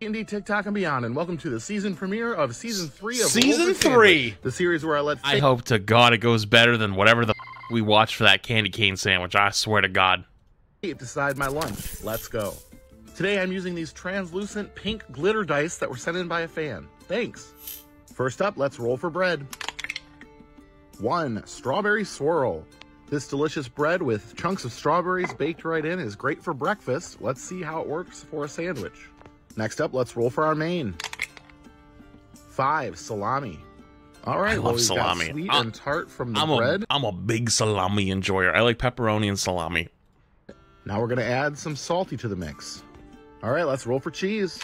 D&D, TikTok, and beyond, and welcome to the season premiere of season 3 of Season 3, the series where I hope to God it goes better than whatever the f we watched for that candy cane sandwich. I swear to God. Decide my lunch. Let's go. Today I'm using these translucent pink glitter dice that were sent in by a fan. Thanks. First up, let's roll for bread. 1. Strawberry swirl. This delicious bread with chunks of strawberries baked right in is great for breakfast. Let's see how it works for a sandwich. Next up, let's roll for our main. 5. Salami. All right, I love salami. Got sweet and tart from the bread. I'm a big salami enjoyer. I like pepperoni and salami. Now we're going to add some salty to the mix. All right, let's roll for cheese.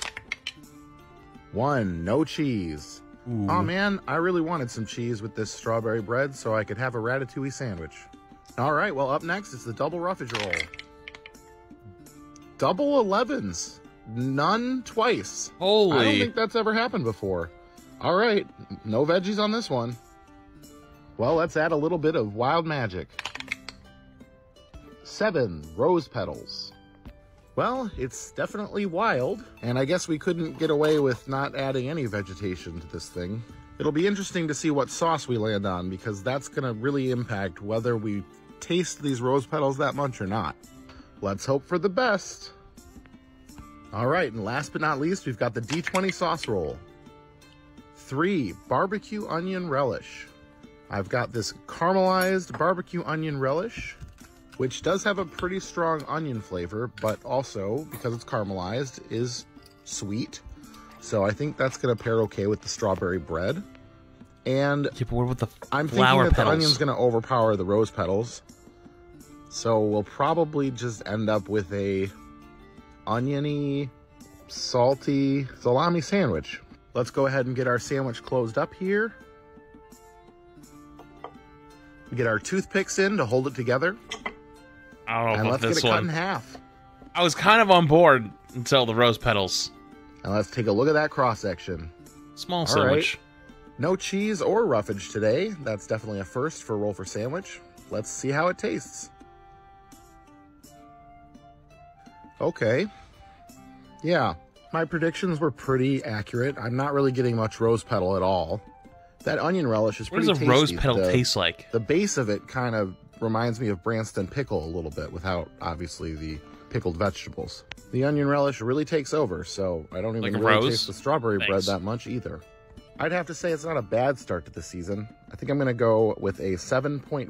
1. No cheese. Ooh. Oh man, I really wanted some cheese with this strawberry bread so I could have a ratatouille sandwich. All right, well up next is the double roughage roll. Double 11s. None twice. Holy. I don't think that's ever happened before. All right, no veggies on this one. Well, let's add a little bit of wild magic. 7. Rose petals. Well, it's definitely wild, and I guess we couldn't get away with not adding any vegetation to this thing. It'll be interesting to see what sauce we land on, because that's going to really impact whether we taste these rose petals that much or not. Let's hope for the best. All right, and last but not least, we've got the D20 sauce roll. 3. Barbecue onion relish. I've got this caramelized barbecue onion relish, which does have a pretty strong onion flavor, but also, because it's caramelized, is sweet. So I think that's going to pair okay with the strawberry bread. And yeah, but what about the I'm thinking that the onion's going to overpower the rose petals. So we'll probably just end up with a oniony, salty salami sandwich. Let's go ahead and get our sandwich closed up here. We get our toothpicks in to hold it together. I don't know about this one. Let's get it cut in half. I was kind of on board until the rose petals. And let's take a look at that cross-section. Small sandwich. Right. No cheese or roughage today. That's definitely a first for a roll for sandwich. Let's see how it tastes. Okay. Yeah, my predictions were pretty accurate. I'm not really getting much rose petal at all. That onion relish is pretty tasty. What does a rose petal taste like? The base of it kind of reminds me of Branston pickle a little bit without, obviously, the pickled vegetables. The onion relish really takes over, so I don't even really taste the strawberry bread that much either. I'd have to say it's not a bad start to the season. I think I'm going to go with a 7.1,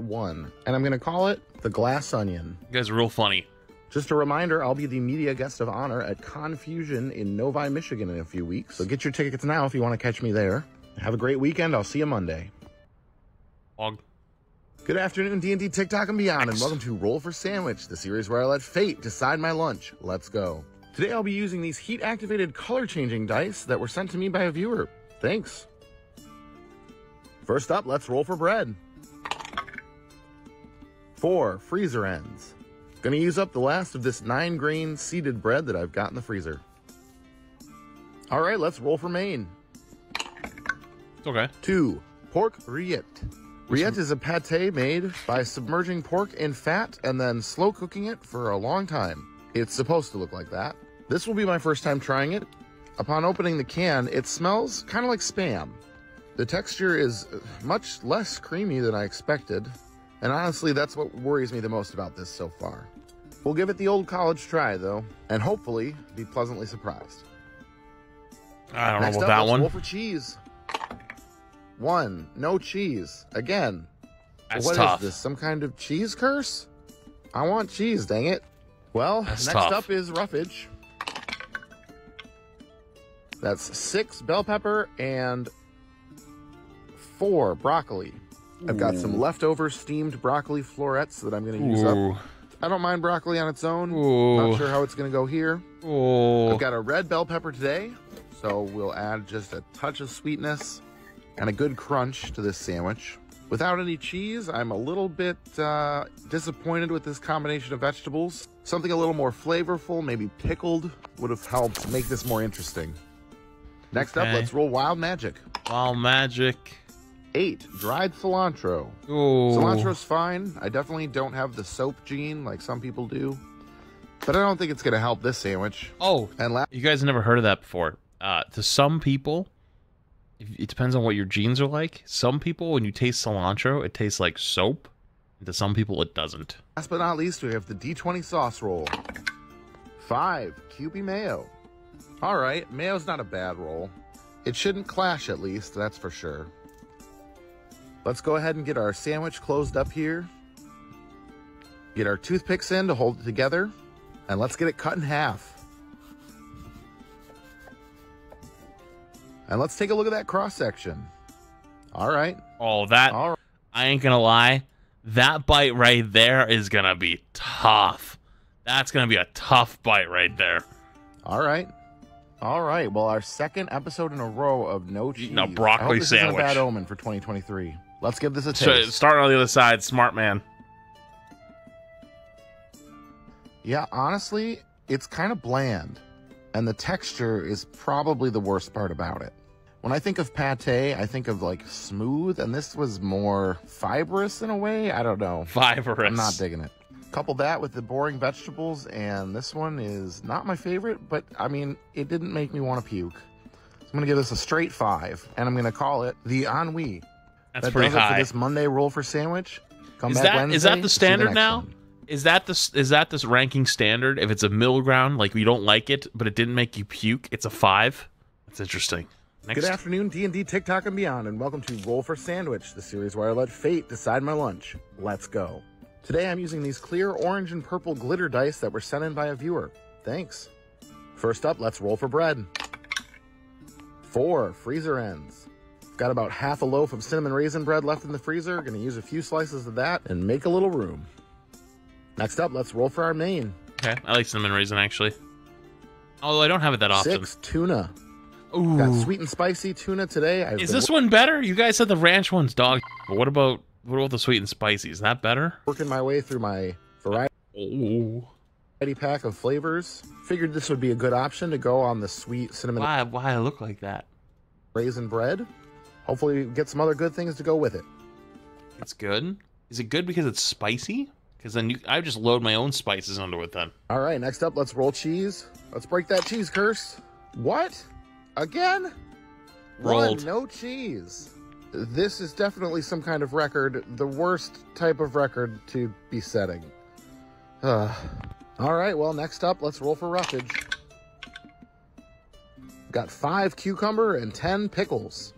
and I'm going to call it the glass onion. You guys are real funny. Just a reminder, I'll be the media guest of honor at Confusion in Novi, Michigan in a few weeks, so get your tickets now if you want to catch me there. Have a great weekend. I'll see you Monday. Good afternoon, D&D, TikTok, and beyond, and welcome to Roll for Sandwich, the series where I let fate decide my lunch. Let's go. Today I'll be using these heat-activated color-changing dice that were sent to me by a viewer. Thanks. First up, let's roll for bread. 4. Freezer ends. Gonna use up the last of this 9-grain seeded bread that I've got in the freezer. All right, let's roll for main. Okay. 2. Pork rillette. Rillette is a pate made by submerging pork in fat and then slow cooking it for a long time. It's supposed to look like that. This will be my first time trying it. Upon opening the can, it smells kind of like Spam. The texture is much less creamy than I expected, and honestly, that's what worries me the most about this so far. We'll give it the old college try, though, and hopefully be pleasantly surprised. I don't know about that one. Roll for cheese. 1. No cheese. Again. That's tough. What is this? Some kind of cheese curse? I want cheese, dang it. Well, next up is roughage. That's 6 bell pepper and 4 broccoli. Ooh. I've got some leftover steamed broccoli florets that I'm going to use up. I don't mind broccoli on its own. Ooh. Not sure how it's going to go here. Ooh. I've got a red bell pepper today, so we'll add just a touch of sweetness and a good crunch to this sandwich. Without any cheese, I'm a little bit disappointed with this combination of vegetables. Something a little more flavorful, maybe pickled, would have helped make this more interesting. Next up, let's roll wild magic. Wild magic. 8, dried cilantro. Ooh. Cilantro's fine. I definitely don't have the soap gene like some people do. But I don't think it's going to help this sandwich. Oh, and you guys have never heard of that before. To some people, it depends on what your genes are like. Some people, when you taste cilantro, it tastes like soap. And to some people, it doesn't. Last but not least, we have the D20 sauce roll. 5, Kewpie mayo. All right, mayo's not a bad roll. It shouldn't clash, at least, that's for sure. Let's go ahead and get our sandwich closed up here. Get our toothpicks in to hold it together. And let's get it cut in half. And let's take a look at that cross-section. All right. Oh, that... All right. I ain't gonna lie. That bite right there is gonna be tough. That's gonna be a tough bite right there. All right. All right. Well, our second episode in a row of no cheese. No broccoli sandwich. Isn't a bad omen for 2023. Let's give this a taste. So, starting on the other side, smart man. Yeah, honestly, it's kind of bland. And the texture is probably the worst part about it. When I think of pate, I think of like smooth, and this was more fibrous in a way. I don't know. Fibrous. I'm not digging it. Couple that with the boring vegetables, and this one is not my favorite, but I mean, it didn't make me want to puke. So I'm going to give this a straight 5, and I'm going to call it the ennui. That's pretty high. That does it for this Monday roll for sandwich. Come back Wednesday. Is that the standard now? Is that this ranking standard? If it's a middle ground, like you don't like it, but it didn't make you puke, it's a 5. That's interesting. Next. Good afternoon, D&D, TikTok, and beyond, and welcome to Roll for Sandwich, the series where I let fate decide my lunch. Let's go. Today I'm using these clear orange and purple glitter dice that were sent in by a viewer. Thanks. First up, let's roll for bread. 4 freezer ends. Got about half a loaf of cinnamon raisin bread left in the freezer. Gonna use a few slices of that and make a little room. Next up, let's roll for our main. Okay, I like cinnamon raisin, actually. Although I don't have it that often. 6, tuna. Ooh. Got sweet and spicy tuna today. Is this one better? You guys said the ranch one's dog. But what about the sweet and spicy? Is that better? Working my way through my variety pack of flavors. Figured this would be a good option to go on the sweet cinnamon. Why I look like that? Raisin bread. Hopefully get some other good things to go with it. That's good. Is it good because it's spicy? Because then I just load my own spices onto it then. All right, next up, let's roll cheese. Let's break that cheese curse. What? Again? Rolled. One, no cheese. This is definitely some kind of record. The worst type of record to be setting. All right, well, next up, let's roll for roughage. Got 5 cucumber and 10 pickles.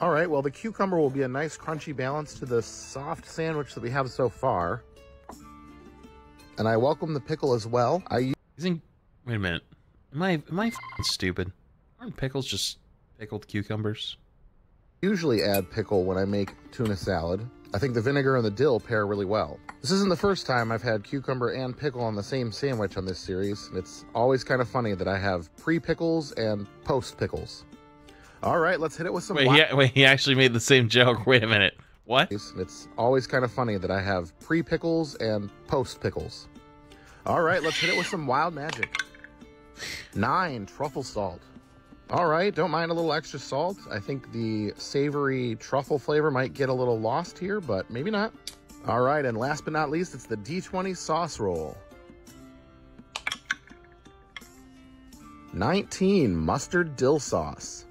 All right, well, the cucumber will be a nice crunchy balance to the soft sandwich that we have so far. And I welcome the pickle as well. Wait a minute. Am I f***ing stupid? Aren't pickles just pickled cucumbers? Usually add pickle when I make tuna salad. I think the vinegar and the dill pair really well. This isn't the first time I've had cucumber and pickle on the same sandwich on this series. And it's always kind of funny that I have pre-pickles and post-pickles. All right, let's hit it with some... Wait, he actually made the same joke. Wait a minute. What? It's always kind of funny that I have pre-pickles and post-pickles. All right, let's hit it with some wild magic. 9, truffle salt. All right, don't mind a little extra salt. I think the savory truffle flavor might get a little lost here, but maybe not. All right, and last but not least, it's the D20 sauce roll. 19, mustard dill sauce.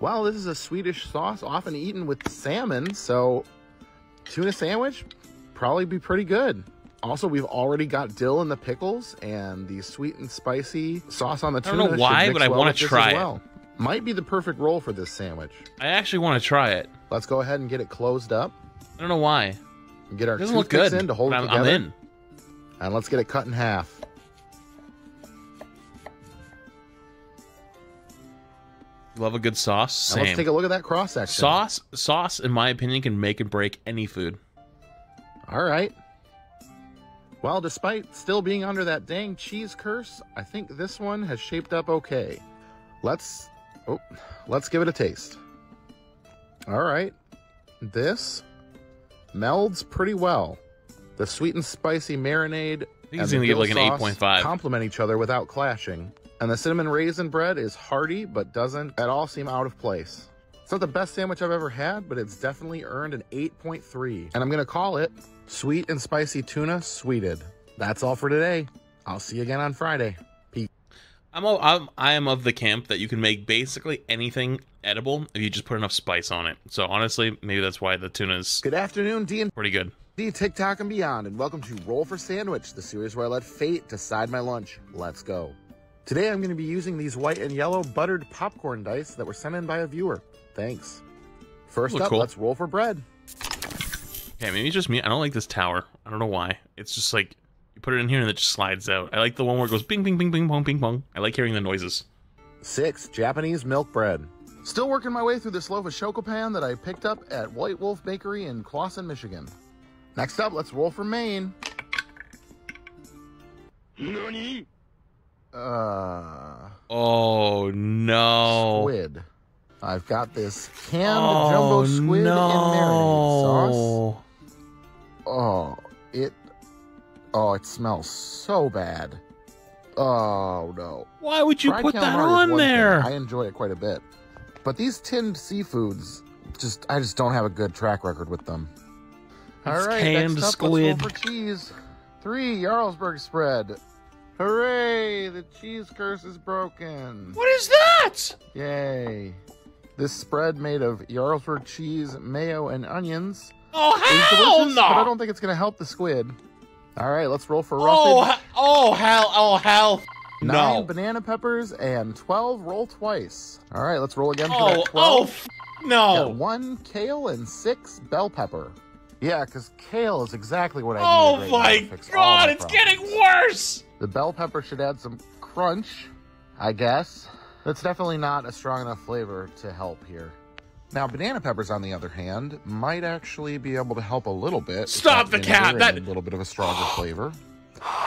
Well, this is a Swedish sauce often eaten with salmon, so... tuna sandwich probably be pretty good. Also, we've already got dill in the pickles and the sweet and spicy sauce on the tuna. I don't know why, but I want to try it. Might be the perfect roll for this sandwich. I actually want to try it. Let's go ahead and get it closed up. I don't know why. Get our toothpicks in to hold it together. I'm in. And let's get it cut in half. Love a good sauce. Same. Now let's take a look at that cross section. Sauce, in my opinion, can make and break any food. All right. Well, despite still being under that dang cheese curse, I think this one has shaped up okay. Let's give it a taste. All right. This melds pretty well. The sweet and spicy marinade and the dill sauce complement each other without clashing. And the cinnamon raisin bread is hearty, but doesn't at all seem out of place. It's not the best sandwich I've ever had, but it's definitely earned an 8.3. And I'm going to call it sweet and spicy tuna sweeted. That's all for today. I'll see you again on Friday. Peace. I am of the camp that you can make basically anything edible if you just put enough spice on it. So honestly, maybe that's why the tuna's good afternoon, D and pretty good. D, TikTok and beyond, and welcome to Roll for Sandwich, the series where I let fate decide my lunch. Let's go. Today I'm going to be using these white and yellow buttered popcorn dice that were sent in by a viewer. Thanks. First up, cool. Let's roll for bread. Okay, maybe it's just me. I don't like this tower. I don't know why. It's just like you put it in here and it just slides out. I like the one where it goes bing, bing, bing, bing, bong, bing, bong. I like hearing the noises. 6, Japanese milk bread. Still working my way through this loaf of shokupan that I picked up at White Wolf Bakery in Clawson, Michigan. Next up, let's roll for Maine. Nani? Oh, no. Squid. I've got this canned jumbo squid in marinade sauce. Oh, it smells so bad. Oh, no. Why would you put that on there? I enjoy it quite a bit. But these tinned seafoods, I just don't have a good track record with them. All right, canned squid. Let's roll for cheese. 3, Jarlsberg spread. Hooray! The cheese curse is broken. What is that? Yay. This spread made of Jarlsberg cheese, mayo, and onions. Oh, hell no! But I don't think it's going to help the squid. All right, let's roll for roughage. Oh, hell. 9 banana peppers and 12 roll twice. All right, let's roll again for that 12. Oh, no. Got 1 kale and 6 bell pepper. Yeah, because kale is exactly what I need. Oh my god, it's getting worse! The bell pepper should add some crunch, I guess. That's definitely not a strong enough flavor to help here. Now, banana peppers, on the other hand, might actually be able to help a little bit. Stop the cat! That a little bit of a stronger flavor.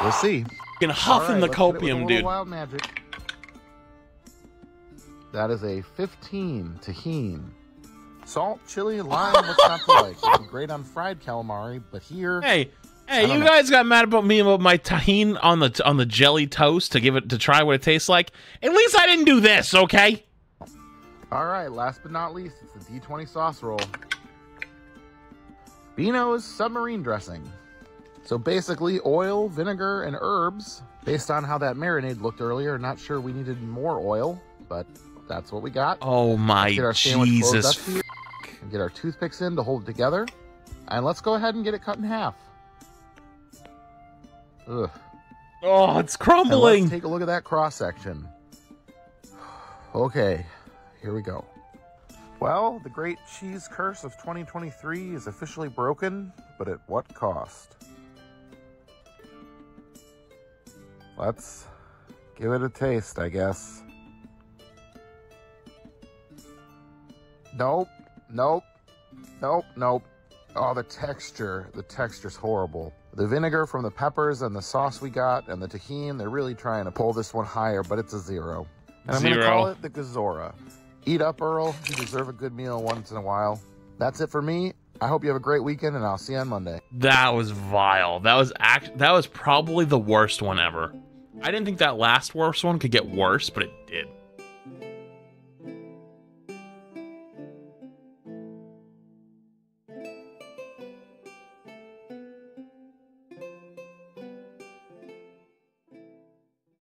We'll see. Fucking huffing the copium, dude. Wild magic. That is a 15, Tajin. Salt, chili, lime, what's not to like? It's great on fried calamari, but here... Hey, you guys got mad about me about my Tajin on the jelly toast to try what it tastes like. At least I didn't do this, okay? All right, last but not least, it's the D20 sauce roll. Beano's submarine dressing. So basically oil, vinegar, and herbs. Based on how that marinade looked earlier, not sure we needed more oil, but that's what we got. Oh my Jesus. Get our toothpicks in to hold it together. And let's go ahead and get it cut in half. Ugh. Oh, it's crumbling. Let's take a look at that cross section. Okay, here we go. Well, the great cheese curse of 2023 is officially broken, but at what cost? Let's give it a taste, I guess. Nope, nope, nope, nope. Oh, the texture's horrible. The vinegar from the peppers and the sauce we got and the Tajin, they're really trying to pull this one higher, but it's a 0. And I'm going to call it the Gazora. Eat up, Earl. You deserve a good meal once in a while. That's it for me. I hope you have a great weekend, and I'll see you on Monday. That was vile. That was probably the worst one ever. I didn't think that last worst one could get worse, but it did.